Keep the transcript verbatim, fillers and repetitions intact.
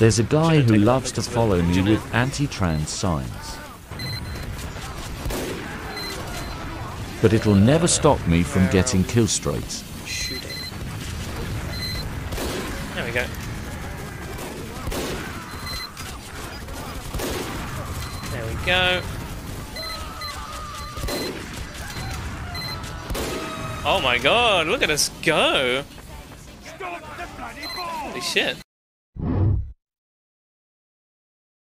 There's a guy who loves to follow me with anti-trans signs. But it'll never stop me from getting kill strikes. Shoot it. There we go. There we go. Oh my god, look at us go! Holy shit.